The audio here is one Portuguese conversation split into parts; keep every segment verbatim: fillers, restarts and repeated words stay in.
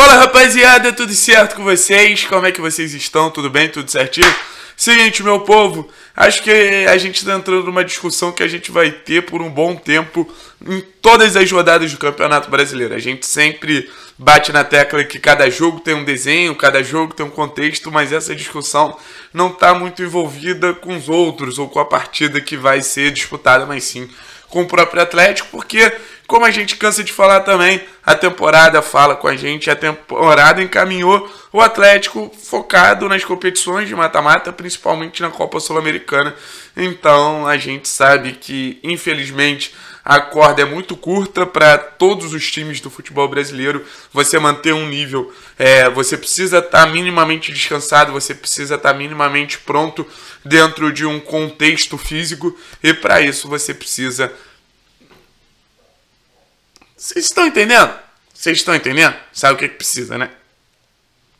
Fala rapaziada, tudo certo com vocês? Como é que vocês estão? Tudo bem? Tudo certinho? Seguinte, meu povo, acho que a gente está entrando numa discussão que a gente vai ter por um bom tempo em todas as rodadas do Campeonato Brasileiro. A gente sempre bate na tecla que cada jogo tem um desenho, cada jogo tem um contexto, mas essa discussão não está muito envolvida com os outros ou com a partida que vai ser disputada, mas sim com o próprio Atlético, porque, como a gente cansa de falar também, a temporada fala com a gente, a temporada encaminhou o Atlético focado nas competições de mata-mata, principalmente na Copa Sul-Americana. Então, a gente sabe que, infelizmente, a corda é muito curta para todos os times do futebol brasileiro. Você manter um nível, é, você precisa estar minimamente descansado, você precisa estar minimamente pronto dentro de um contexto físico, e para isso você precisa... Vocês estão entendendo? Vocês estão entendendo? Sabe o que é que precisa, né?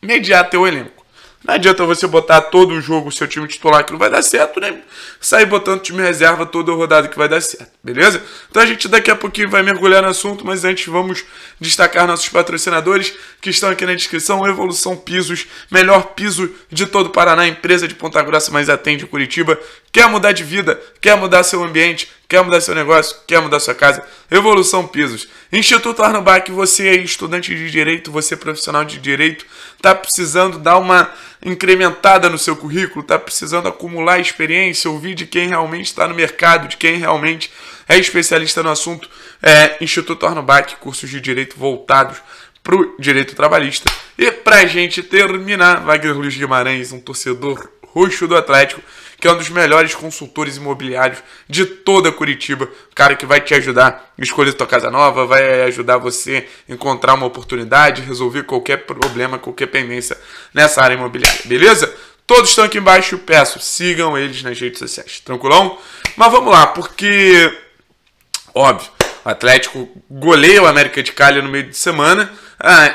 Mediar teu elenco. Não adianta você botar todo o jogo o seu time titular que não vai dar certo, nem sair botando time reserva toda rodada que vai dar certo, beleza? Então a gente daqui a pouquinho vai mergulhar no assunto, mas antes vamos destacar nossos patrocinadores que estão aqui na descrição. Evolução Pisos, melhor piso de todo o Paraná, empresa de Ponta Grossa, mas atende Curitiba. Quer mudar de vida? Quer mudar seu ambiente? Quer mudar seu negócio? Quer mudar sua casa? Evolução Pisos. Instituto Arno Bach, você é estudante de Direito, você é profissional de Direito, está precisando dar uma incrementada no seu currículo, está precisando acumular experiência, ouvir de quem realmente está no mercado, de quem realmente é especialista no assunto. É, Instituto Arno Bach, cursos de Direito voltados para o Direito Trabalhista. E para a gente terminar, Wagner Luiz Guimarães, um torcedor roxo do Atlético, que é um dos melhores consultores imobiliários de toda Curitiba. O cara que vai te ajudar a escolher tua casa nova, vai ajudar você a encontrar uma oportunidade, resolver qualquer problema, qualquer pendência nessa área imobiliária, beleza? Todos estão aqui embaixo, eu peço, sigam eles nas redes sociais, tranquilão? Mas vamos lá, porque, óbvio, o Atlético goleia o América de Cali no meio de semana,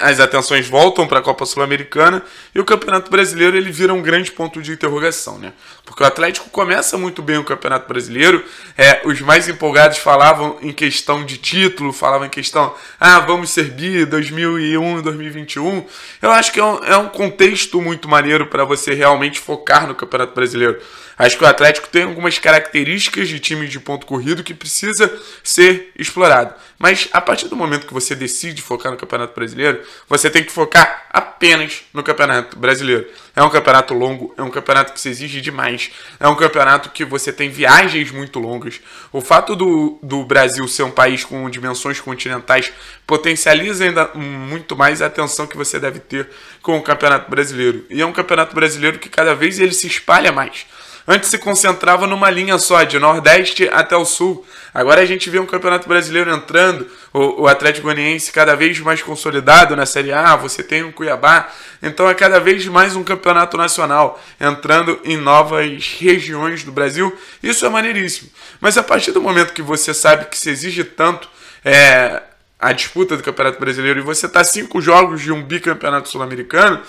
as atenções voltam para a Copa Sul-Americana e o Campeonato Brasileiro ele vira um grande ponto de interrogação, né? Porque o Atlético começa muito bem o Campeonato Brasileiro, é, os mais empolgados falavam em questão de título, falavam em questão, ah, vamos ser bi, dois mil e um, dois mil e vinte e um. Eu acho que é um, é um contexto muito maneiro para você realmente focar no Campeonato Brasileiro. Acho que o Atlético tem algumas características de time de ponto corrido que precisa ser explorado. Mas a partir do momento que você decide focar no Campeonato Brasileiro, você tem que focar apenas no Campeonato Brasileiro. É um campeonato longo, é um campeonato que se exige demais, é um campeonato que você tem viagens muito longas. O fato do, do Brasil ser um país com dimensões continentais potencializa ainda muito mais a atenção que você deve ter com o Campeonato Brasileiro. E é um Campeonato Brasileiro que cada vez ele se espalha mais. Antes se concentrava numa linha só, de Nordeste até o Sul. Agora a gente vê um Campeonato Brasileiro entrando, o, o Atlético Goianiense cada vez mais consolidado na Série A, você tem o Cuiabá. Então é cada vez mais um campeonato nacional, entrando em novas regiões do Brasil. Isso é maneiríssimo. Mas a partir do momento que você sabe que se exige tanto... É... a disputa do Campeonato Brasileiro e você tá cinco jogos de um bicampeonato sul-americano,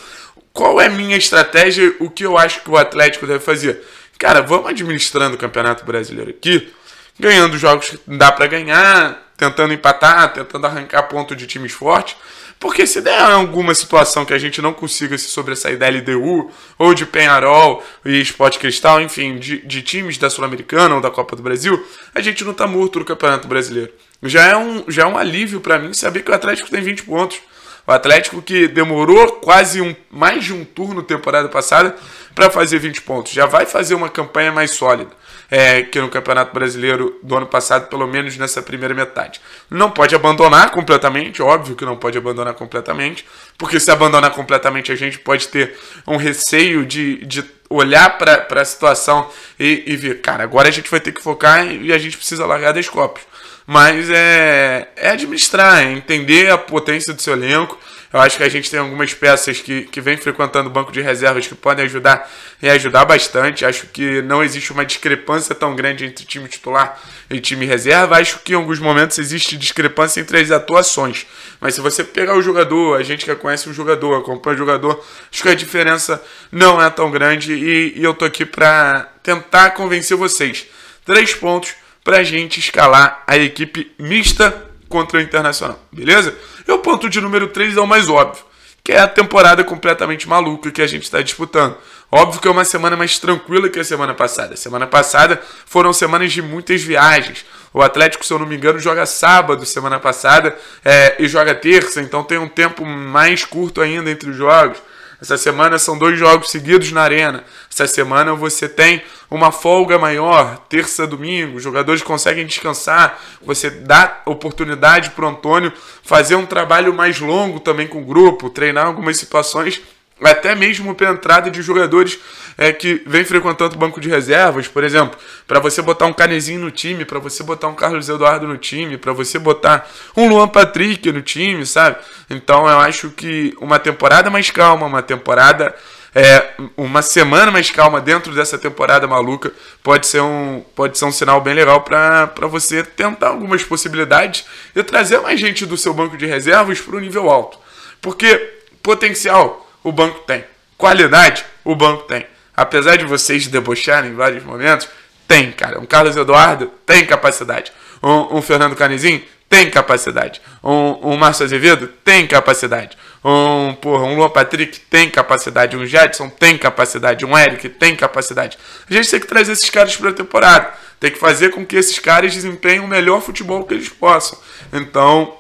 qual é a minha estratégia, o que eu acho que o Atlético deve fazer? Cara, vamos administrando o Campeonato Brasileiro aqui, ganhando jogos que dá para ganhar, tentando empatar, tentando arrancar ponto de times fortes, porque se der alguma situação que a gente não consiga se sobressair da L D U, ou de Penarol e Sport Cristal, enfim, de, de times da Sul-Americana ou da Copa do Brasil, a gente não tá morto no Campeonato Brasileiro. Já é um, já é um alívio para mim saber que o Atlético tem vinte pontos. O Atlético que demorou quase um, mais de um turno temporada passada para fazer vinte pontos. Já vai fazer uma campanha mais sólida é, que no Campeonato Brasileiro do ano passado, pelo menos nessa primeira metade. Não pode abandonar completamente, óbvio que não pode abandonar completamente, porque se abandonar completamente a gente pode ter um receio de... de olhar para a situação e, e ver, cara, agora a gente vai ter que focar e a gente precisa largar das copas. Mas é, é administrar, é entender a potência do seu elenco. Eu acho que a gente tem algumas peças que, que vem frequentando o banco de reservas que podem ajudar e ajudar bastante. Acho que não existe uma discrepância tão grande entre time titular e time reserva. Acho que em alguns momentos existe discrepância entre as atuações. Mas se você pegar o jogador, a gente que conhece o jogador, acompanha o jogador, acho que a diferença não é tão grande. E, e eu tô aqui para tentar convencer vocês. Três pontos para a gente escalar a equipe mista contra o Internacional, beleza? E o ponto de número três é o mais óbvio, que é a temporada completamente maluca que a gente está disputando. Óbvio que é uma semana mais tranquila que a semana passada. Semana passada foram semanas de muitas viagens. O Atlético, se eu não me engano, joga sábado semana passada é, e joga terça, então tem um tempo mais curto ainda entre os jogos. Essa semana são dois jogos seguidos na arena. Essa semana você tem uma folga maior, terça a domingo, os jogadores conseguem descansar, você dá oportunidade para o Antônio fazer um trabalho mais longo também com o grupo, treinar algumas situações, até mesmo para a entrada de jogadores é, que vem frequentando o banco de reservas, por exemplo, para você botar um Canezinho no time, para você botar um Carlos Eduardo no time, para você botar um Luan Patrick no time, sabe? Então eu acho que uma temporada mais calma, uma temporada... É, uma semana mais calma dentro dessa temporada maluca pode ser um, pode ser um sinal bem legal para você tentar algumas possibilidades e trazer mais gente do seu banco de reservas para o nível alto. Porque potencial o banco tem, qualidade o banco tem. Apesar de vocês debocharem em vários momentos, tem, cara. Um Carlos Eduardo tem capacidade. Um, um Fernando Canesin tem capacidade. Um, um Márcio Azevedo tem capacidade. Um, porra, um Luan Patrick tem capacidade, um Jadson tem capacidade, um Eric tem capacidade. A gente tem que trazer esses caras para a temporada, tem que fazer com que esses caras desempenhem o melhor futebol que eles possam. Então,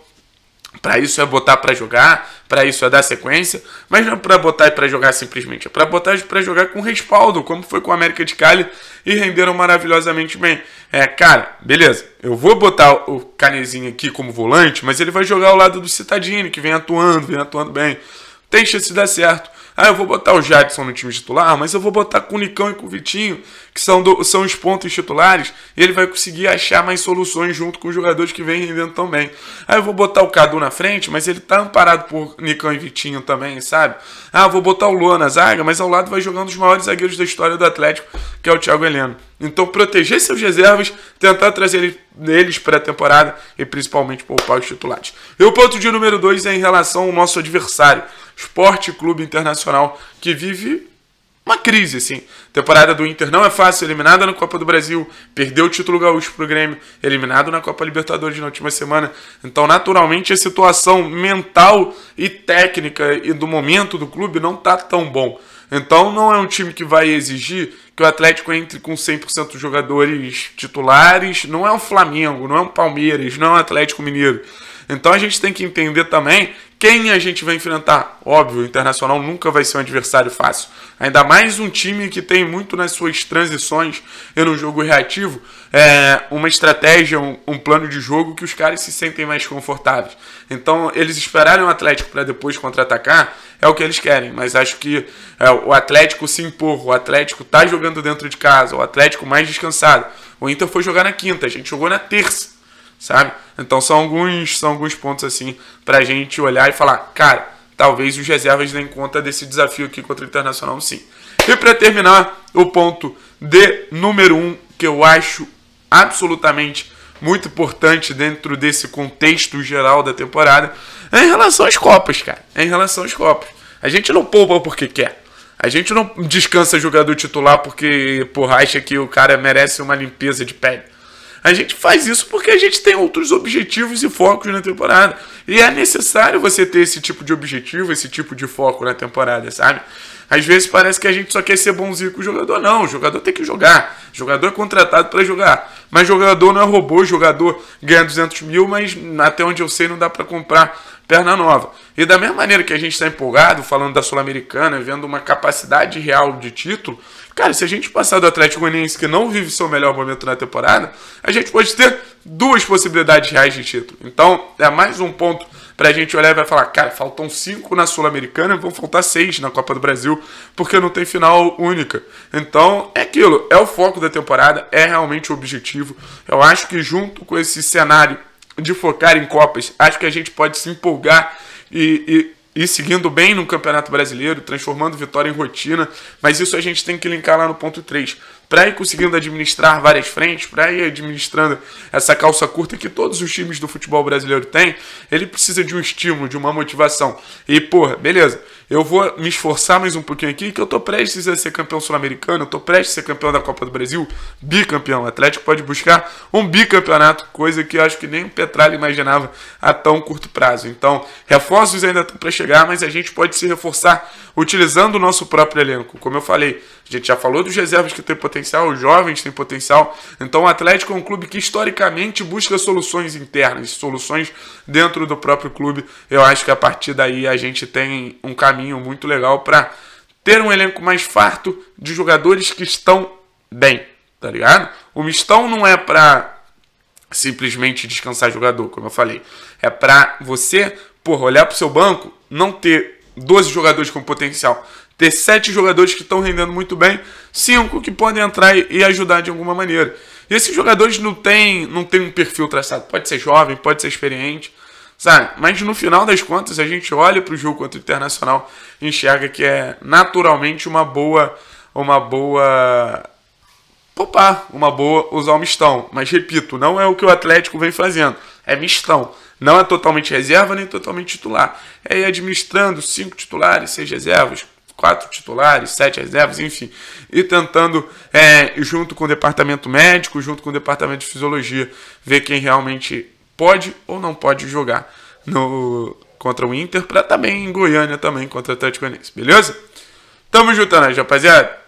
para isso é botar para jogar, para isso é dar sequência, mas não é para botar e para jogar simplesmente, é para botar e para jogar com respaldo, como foi com a América de Cali, e renderam maravilhosamente bem. É, cara, beleza, eu vou botar o Canezinho aqui como volante, mas ele vai jogar ao lado do Citadini, que vem atuando, vem atuando bem. Tem chance de dar certo. Ah, eu vou botar o Jackson no time titular, mas eu vou botar com o Nicão e com o Vitinho, que são, do, são os pontos titulares, e ele vai conseguir achar mais soluções junto com os jogadores que vêm rendendo também. Ah, eu vou botar o Cadu na frente, mas ele tá amparado por Nicão e Vitinho também, sabe? Ah, vou botar o Luan na zaga, mas ao lado vai jogando um dos maiores zagueiros da história do Atlético, que é o Thiago Heleno. Então, proteger seus reservas, tentar trazer eles para a temporada e principalmente poupar os titulares. E o ponto de número dois é em relação ao nosso adversário, Esporte Clube Internacional, que vive uma crise, assim. Temporada do Inter não é fácil, eliminada na Copa do Brasil, perdeu o título gaúcho para o Grêmio, eliminado na Copa Libertadores na última semana. Então, naturalmente, a situação mental e técnica e do momento do clube não está tão bom. Então, não é um time que vai exigir que o Atlético entre com cem por cento dos jogadores titulares. Não é um Flamengo, não é um Palmeiras, não é um Atlético Mineiro. Então a gente tem que entender também quem a gente vai enfrentar. Óbvio, o Internacional nunca vai ser um adversário fácil. Ainda mais um time que tem muito nas suas transições e no jogo reativo, é, uma estratégia, um, um plano de jogo que os caras se sentem mais confortáveis. Então eles esperarem o Atlético para depois contra-atacar é o que eles querem. Mas acho que é, o Atlético se impor, o Atlético tá jogando dentro de casa, o Atlético mais descansado. O Inter foi jogar na quinta, a gente jogou na terça. Sabe? Então são alguns, são alguns pontos assim pra gente olhar e falar, cara, talvez os reservas deem conta desse desafio aqui contra o Internacional, sim. E pra terminar, o ponto de número um, que eu acho absolutamente muito importante dentro desse contexto geral da temporada, é em relação às Copas, cara. É em relação às Copas. A gente não poupa porque quer. A gente não descansa jogador titular porque, porra, acha que o cara merece uma limpeza de pele. A gente faz isso porque a gente tem outros objetivos e focos na temporada. E é necessário você ter esse tipo de objetivo, esse tipo de foco na temporada, sabe? Às vezes parece que a gente só quer ser bonzinho com o jogador. Não, o jogador tem que jogar. O jogador é contratado para jogar. Mas jogador não é robô, jogador ganha duzentos mil, mas até onde eu sei não dá para comprar perna nova. E da mesma maneira que a gente está empolgado, falando da Sul-Americana, vendo uma capacidade real de título, cara, se a gente passar do Atlético Goianiense, que não vive seu melhor momento na temporada, a gente pode ter duas possibilidades reais de título. Então, é mais um ponto pra gente olhar e vai falar, cara, faltam cinco na Sul-Americana, vão faltar seis na Copa do Brasil, porque não tem final única. Então, é aquilo, é o foco da temporada, é realmente o objetivo. Eu acho que junto com esse cenário de focar em Copas, acho que a gente pode se empolgar e, e, e seguindo bem no Campeonato Brasileiro, transformando vitória em rotina, mas isso a gente tem que linkar lá no ponto três. para ir conseguindo administrar várias frentes, para ir administrando essa calça curta que todos os times do futebol brasileiro têm, ele precisa de um estímulo, de uma motivação. E, porra, beleza, eu vou me esforçar mais um pouquinho aqui, que eu tô prestes a ser campeão sul-americano, eu tô prestes a ser campeão da Copa do Brasil, bicampeão. O Atlético pode buscar um bicampeonato, coisa que eu acho que nem o Petralha imaginava a tão curto prazo. Então, reforços ainda estão para chegar, mas a gente pode se reforçar utilizando o nosso próprio elenco. Como eu falei, a gente já falou dos reservas que tem potencial, os jovens têm potencial. Então, o Atlético é um clube que historicamente busca soluções internas, soluções dentro do próprio clube. Eu acho que a partir daí a gente tem um caminho muito legal para ter um elenco mais farto de jogadores que estão bem, tá ligado? O estão não é para simplesmente descansar jogador, como eu falei. É para você, porra, olhar pro seu banco, não ter doze jogadores com potencial, ter sete jogadores que estão rendendo muito bem, cinco que podem entrar e ajudar de alguma maneira. E esses jogadores não tem, não tem um perfil traçado. Pode ser jovem, pode ser experiente, sabe? Mas no final das contas, a gente olha para o jogo contra o Internacional e enxerga que é naturalmente uma boa... Uma boa... Poupar, uma boa, usar o mistão. Mas, repito, não é o que o Atlético vem fazendo. É mistão. Não é totalmente reserva, nem totalmente titular. É ir administrando cinco titulares, seis reservas, quatro titulares, sete reservas, enfim. E tentando, é, junto com o departamento médico, junto com o departamento de fisiologia, ver quem realmente pode ou não pode jogar no, contra o Inter, para também em Goiânia, também contra o Atlético Goianiense, beleza? Tamo juntando, rapaziada.